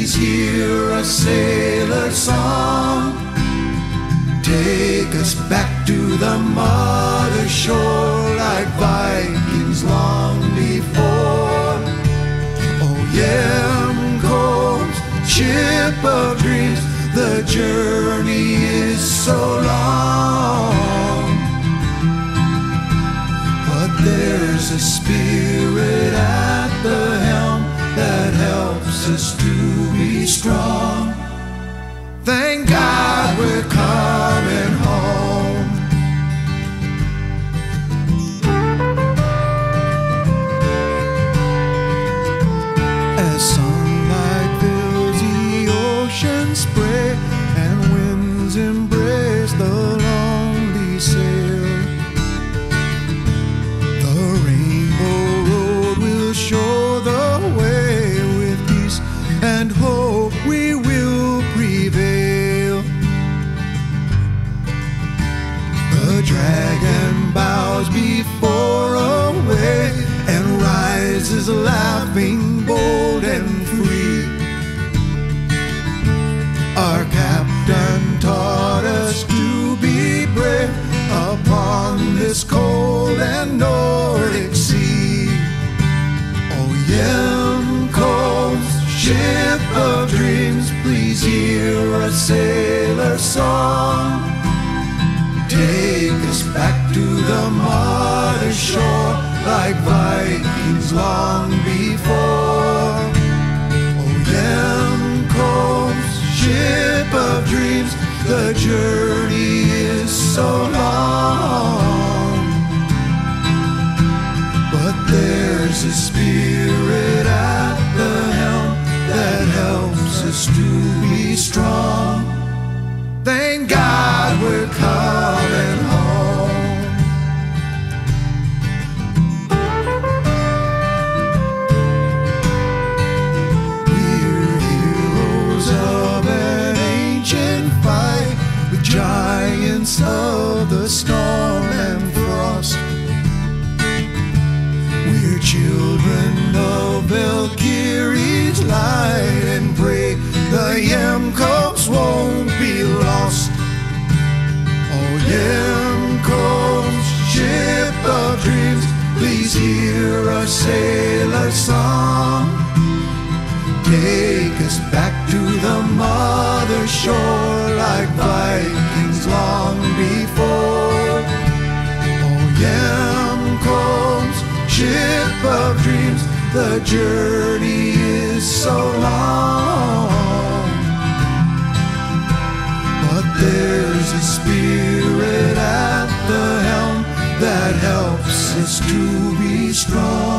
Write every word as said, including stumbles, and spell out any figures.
Please hear a sailor's song. Take us back to the mother shore, like Vikings long before. Oh, Hjemkomst, ship of dreams, the journey is so long, but there's a spirit at the helm that helps us to be strong. Thank God we're coming home. As sunlight fills the ocean spray and winds embrace the lonely sail, the rainbow road will show the way. With peace and hope we will prevail. The dragon bows before a wave and rises laughing, bold and free. Our captain taught us to be brave upon this cold and Nordic sea. Oh, Hjemkomst, ship of dreams, please hear a sailor's song. Take us back to the mother shore, like Vikings long before. Oh, Hjemkomst, ship of dreams, the journey is so long, but there's a spirit at the helm that helps us to be strong. Thank God we're coming home. We're heroes of an ancient fight with giants of the storm and frost. We're children of Valkyries, light and pray the Hjemkomst won't be lost. Oh, Hjemkomst, ship of dreams, please hear a sailor's song. Take us back to the mother shore, like Vikings long before. Oh, Hjemkomst, ship of dreams, the journey is so long, but there's a spirit at the helm that helps us to be strong.